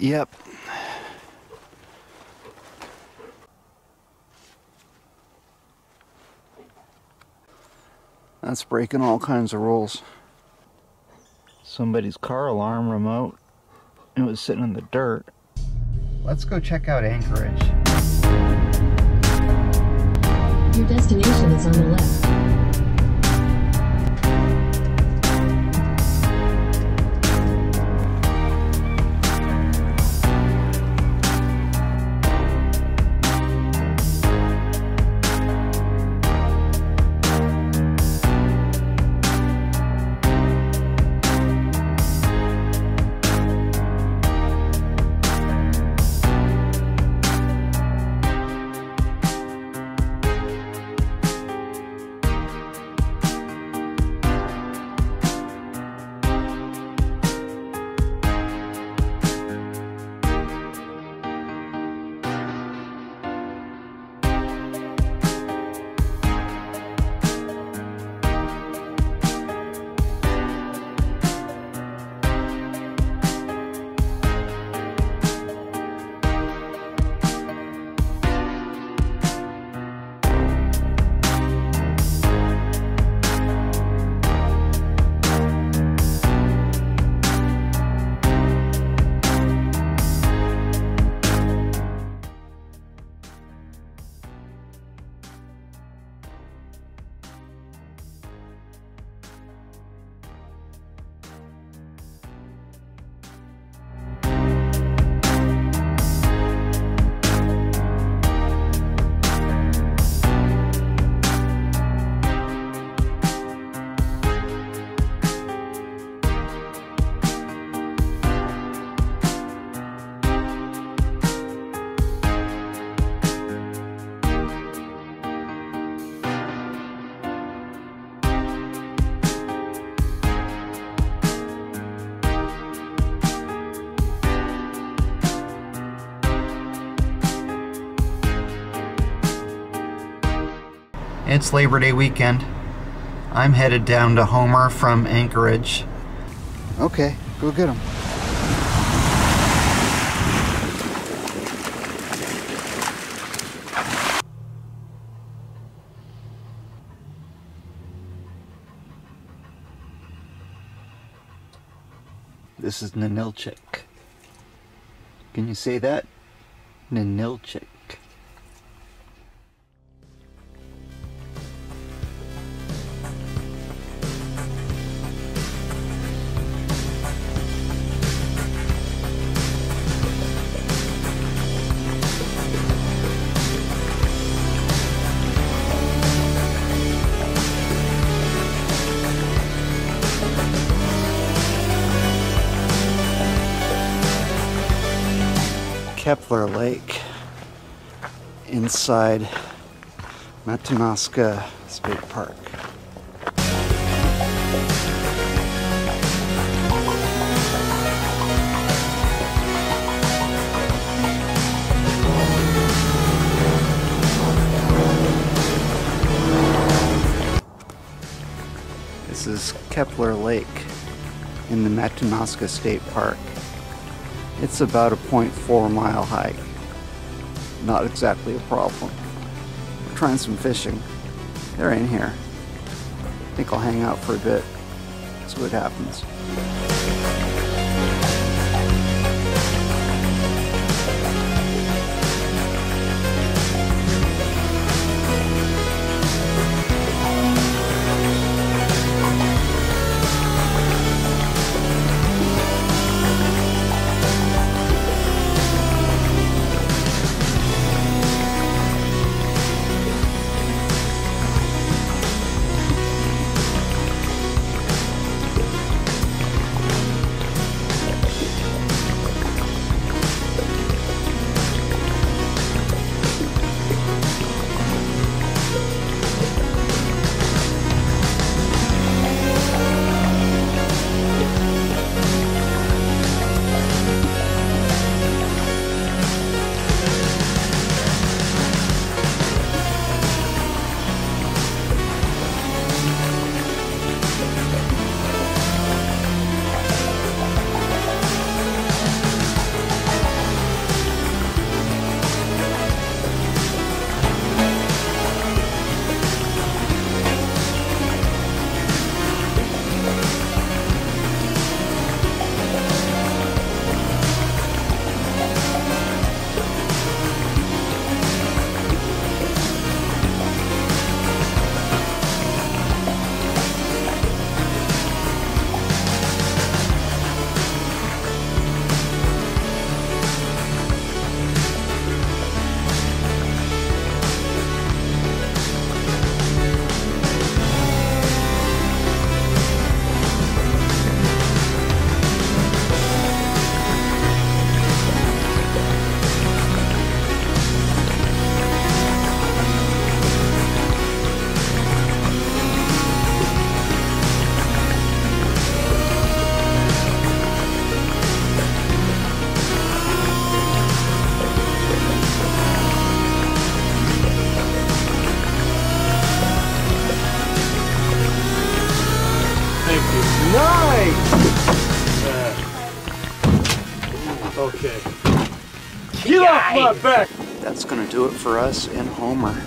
Yep. That's breaking all kinds of rules. Somebody's car alarm remote. It was sitting in the dirt. Let's go check out Anchorage. Your destination is on the left. It's Labor Day weekend. I'm headed down to Homer from Anchorage. Okay, go get him. This is Ninilchik. Can you say that? Ninilchik. Kepler Lake inside Matanuska State Park. This is Kepler Lake in the Matanuska State Park. It's about a 0.4-mile hike. Not exactly a problem. We're trying some fishing. They're in here. I think I'll hang out for a bit. See what happens. Thank you. Nice! Okay. Get off my back! That's gonna do it for us and Homer.